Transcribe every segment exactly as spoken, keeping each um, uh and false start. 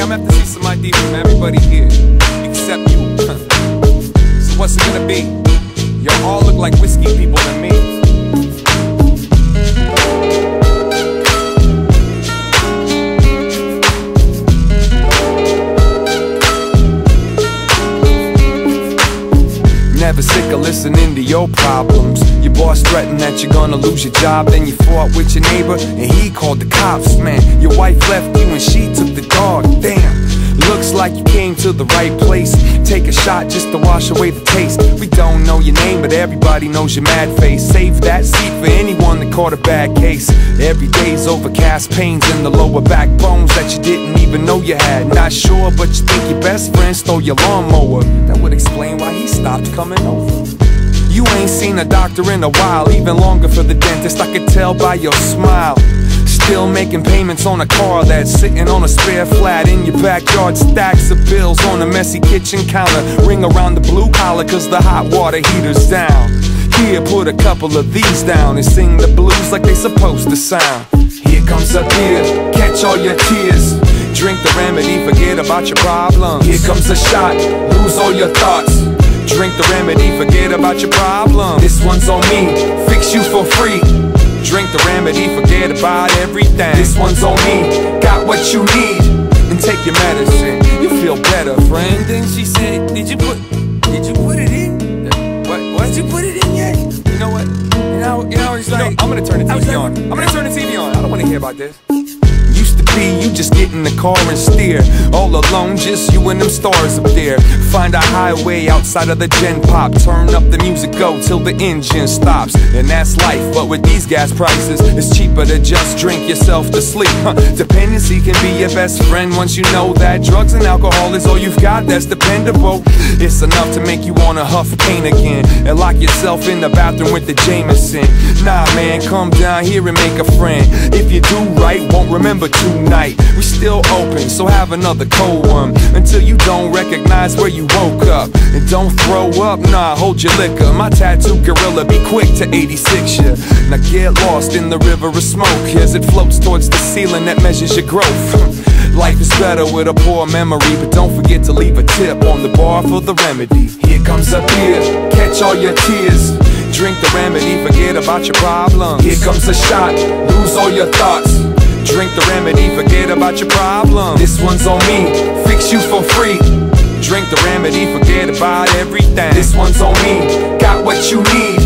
Yeah, I'm gonna have to see somebody deep from everybody here, except you. So what's it gonna be? Y'all all look like whiskey people to me. Never sick of listening to your problems. Your boss threatened that you're gonna lose your job, then you fought with your neighbor and he called the cops. Man, your wife left you and she took the dog. Damn, looks like you came to the right place. Take a shot just to wash away the taste. We don't know your name, but everybody knows your mad face. Save that seat for anyone that caught a bad case. Every day's overcast, pains in the lower back, bones that you didn't even know you had. Not sure, but you think your best friend stole your lawnmower. That would explain why he stopped coming over. You ain't seen a doctor in a while, even longer for the dentist, I could tell by your smile. Still making payments on a car that's sitting on a spare flat in your backyard. Stacks of bills on a messy kitchen counter. Ring around the blue collar cause the hot water heater's down. Here, put a couple of these down and sing the blues like they supposed to sound. Here comes a beer, catch all your tears. Drink the remedy, forget about your problems. Here comes a shot, lose all your thoughts. Drink the remedy, forget about your problems. This one's on me, fix you for free. Drink the remedy, forget about everything. This one's on me, got what you need. And take your medicine, you feel better, friend. Then she said, did you put, did you put it in? What, what? Did you put it in yet? You know what? You know, you know, it's like, you know, I'm gonna turn the T V like, on. I'm gonna turn the T V on, I don't wanna hear about this. Used to be, you just get in the car and steer. All alone, just you and them stars up there. Find a highway outside of the gen pop. Turn up the music, go till the engine stops. And that's life, but with these gas prices, it's cheaper to just drink yourself to sleep. huh. Dependency can be your best friend once you know that drugs and alcohol is all you've got that's dependable. It's enough to make you wanna huff pain again and lock yourself in the bathroom with the Jameson. Nah man, come down here and make a friend. If you do right, won't remember but tonight, we still open, so have another cold one until you don't recognize where you woke up. And don't throw up, nah, hold your liquor. My tattoo gorilla be quick to eighty-six ya. Now get lost in the river of smoke as it floats towards the ceiling that measures your growth. Life is better with a poor memory, but don't forget to leave a tip on the bar for the remedy. Here comes a beer, catch all your tears. Drink the remedy, forget about your problems. Here comes a shot, lose all your thoughts. Drink the remedy, forget about your problems. This one's on me, fix you for free. Drink the remedy, forget about everything. This one's on me, got what you need.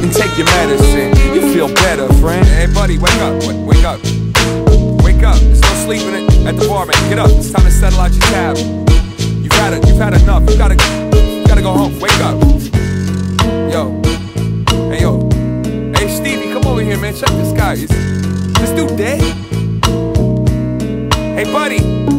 And take your medicine, you feel better, friend. Hey buddy, wake up, wake up. Wake up, there's no sleeping at the bar, man. Get up, it's time to settle out your tab. You've had it, you've had enough, you gotta, you gotta go home, wake up. Yo, hey yo, hey Stevie, come over here man, check this guy. Is this dude dead? Hey buddy!